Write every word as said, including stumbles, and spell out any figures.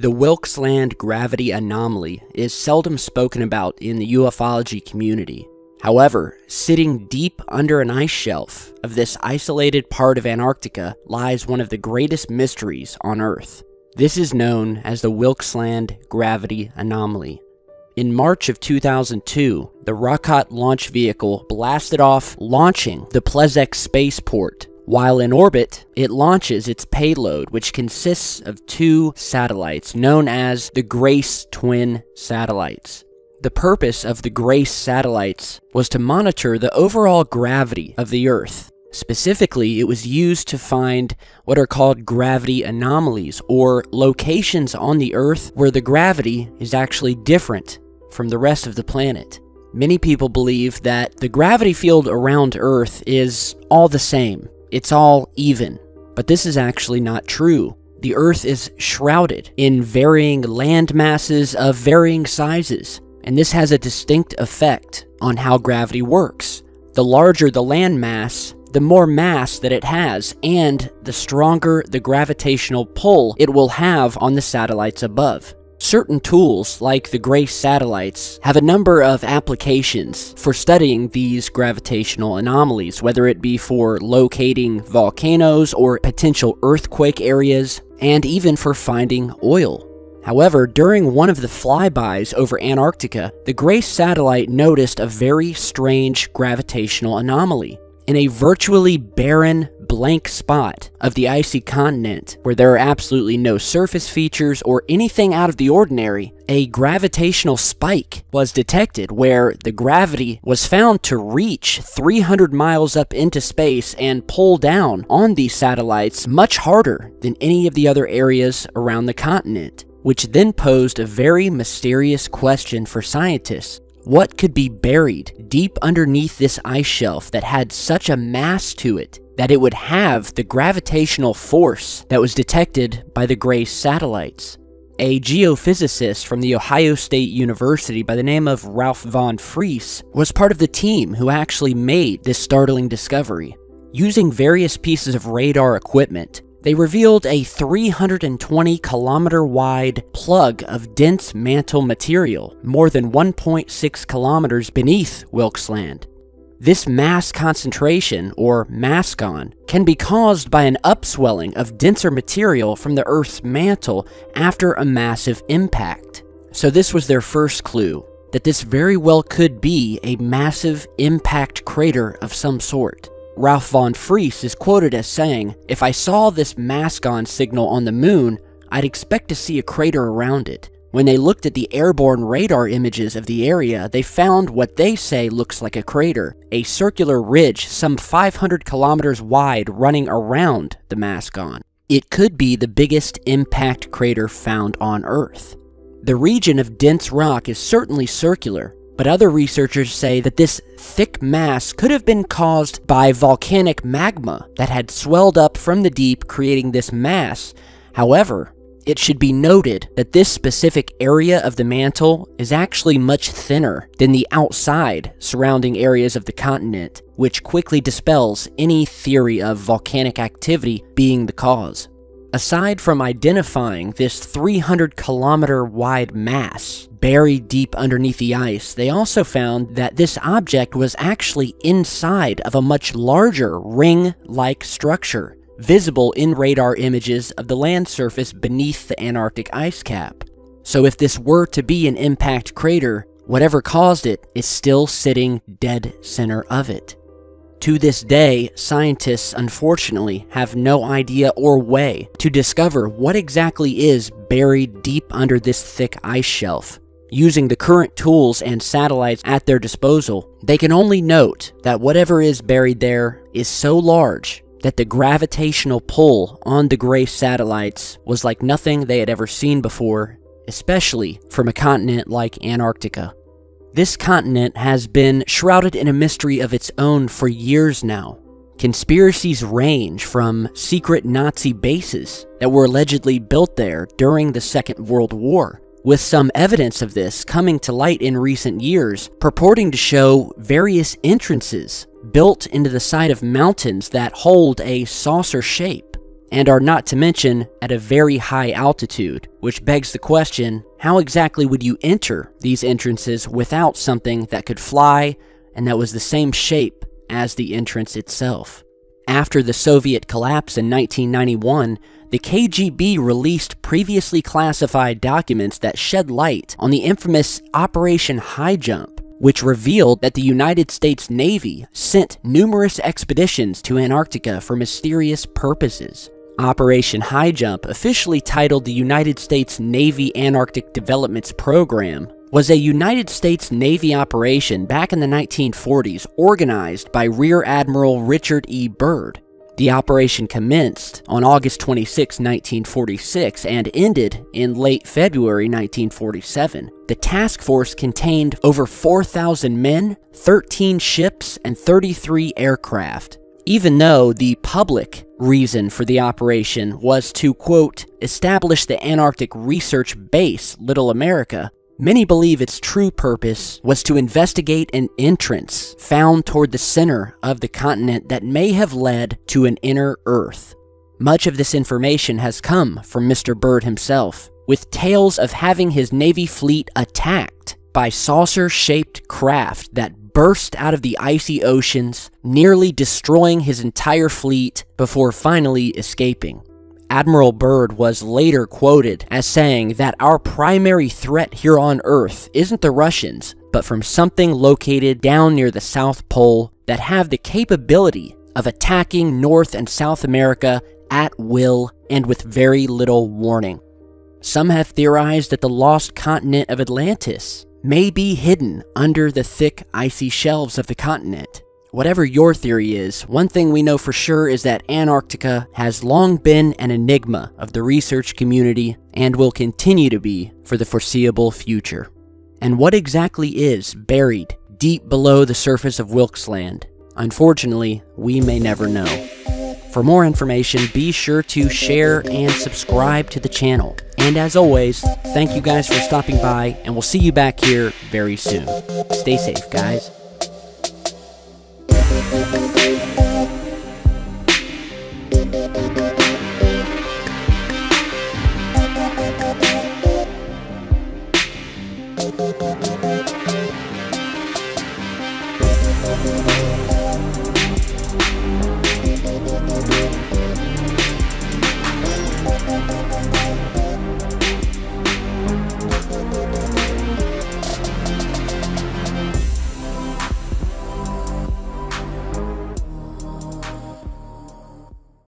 The Wilkes Land Gravity Anomaly is seldom spoken about in the ufology community. However, sitting deep under an ice shelf of this isolated part of Antarctica lies one of the greatest mysteries on Earth. This is known as the Wilkes Land Gravity Anomaly. In March of two thousand two, the Rockot launch vehicle blasted off, launching the Plezek spaceport. While in orbit, it launches its payload, which consists of two satellites known as the GRACE twin satellites. The purpose of the GRACE satellites was to monitor the overall gravity of the Earth. Specifically, it was used to find what are called gravity anomalies, or locations on the Earth where the gravity is actually different from the rest of the planet. Many people believe that the gravity field around Earth is all the same. It's all even, but this is actually not true. The Earth is shrouded in varying land masses of varying sizes, and this has a distinct effect on how gravity works. The larger the land mass, the more mass that it has, and the stronger the gravitational pull it will have on the satellites above. Certain tools, like the GRACE satellites, have a number of applications for studying these gravitational anomalies, whether it be for locating volcanoes or potential earthquake areas, and even for finding oil. However, during one of the flybys over Antarctica, the GRACE satellite noticed a very strange gravitational anomaly. In a virtually barren, blank spot of the icy continent, where there are absolutely no surface features or anything out of the ordinary, a gravitational spike was detected where the gravity was found to reach three hundred miles up into space and pull down on these satellites much harder than any of the other areas around the continent, which then posed a very mysterious question for scientists. What could be buried deep underneath this ice shelf that had such a mass to it that it would have the gravitational force that was detected by the GRACE satellites? A geophysicist from The Ohio State University by the name of Ralph von Frese was part of the team who actually made this startling discovery. Using various pieces of radar equipment, they revealed a three hundred twenty kilometer wide plug of dense mantle material, more than one point six kilometers beneath Wilkes Land. This mass concentration, or MASCON, can be caused by an upswelling of denser material from the Earth's mantle after a massive impact. So this was their first clue, that this very well could be a massive impact crater of some sort. Ralph von Frese is quoted as saying, "If I saw this MASCON signal on the moon, I'd expect to see a crater around it. When they looked at the airborne radar images of the area, they found what they say looks like a crater, a circular ridge some five hundred kilometers wide running around the MASCON. It could be the biggest impact crater found on Earth." The region of dense rock is certainly circular, but other researchers say that this thick mass could have been caused by volcanic magma that had swelled up from the deep, creating this mass. However, it should be noted that this specific area of the mantle is actually much thinner than the outside surrounding areas of the continent, which quickly dispels any theory of volcanic activity being the cause. Aside from identifying this three hundred kilometer wide mass buried deep underneath the ice, they also found that this object was actually inside of a much larger ring-like structure, visible in radar images of the land surface beneath the Antarctic ice cap. So if this were to be an impact crater, whatever caused it is still sitting dead center of it. To this day, scientists, unfortunately, have no idea or way to discover what exactly is buried deep under this thick ice shelf. Using the current tools and satellites at their disposal, they can only note that whatever is buried there is so large that the gravitational pull on the GRACE satellites was like nothing they had ever seen before, especially from a continent like Antarctica. This continent has been shrouded in a mystery of its own for years now. Conspiracies range from secret Nazi bases that were allegedly built there during the Second World War, with some evidence of this coming to light in recent years, purporting to show various entrances built into the side of mountains that hold a saucer shape. and are not to mention at a very high altitude, which begs the question, how exactly would you enter these entrances without something that could fly and that was the same shape as the entrance itself? After the Soviet collapse in nineteen ninety-one, the K G B released previously classified documents that shed light on the infamous Operation High Jump, which revealed that the United States Navy sent numerous expeditions to Antarctica for mysterious purposes. Operation High Jump, officially titled the United States Navy Antarctic Developments Program, was a United States Navy operation back in the nineteen forties organized by Rear Admiral Richard E. Byrd. The operation commenced on August twenty-sixth, nineteen forty-six and ended in late February nineteen forty-seven. The task force contained over four thousand men, thirteen ships, and thirty-three aircraft. Even though the public reason for the operation was to, quote, establish the Antarctic research base, Little America, many believe its true purpose was to investigate an entrance found toward the center of the continent that may have led to an inner Earth. Much of this information has come from Mister Byrd himself, with tales of having his Navy fleet attacked by saucer-shaped craft that burst out of the icy oceans, nearly destroying his entire fleet before finally escaping. Admiral Byrd was later quoted as saying that our primary threat here on Earth isn't the Russians, but from something located down near the South Pole that have the capability of attacking North and South America at will and with very little warning. Some have theorized that the lost continent of Atlantis may be hidden under the thick icy shelves of the continent. Whatever your theory is, one thing we know for sure is that Antarctica has long been an enigma of the research community and will continue to be for the foreseeable future. And what exactly is buried deep below the surface of Wilkes Land? Unfortunately, we may never know. For more information, be sure to share and subscribe to the channel. And as always, thank you guys for stopping by, and we'll see you back here very soon. Stay safe, guys. We'll be right back.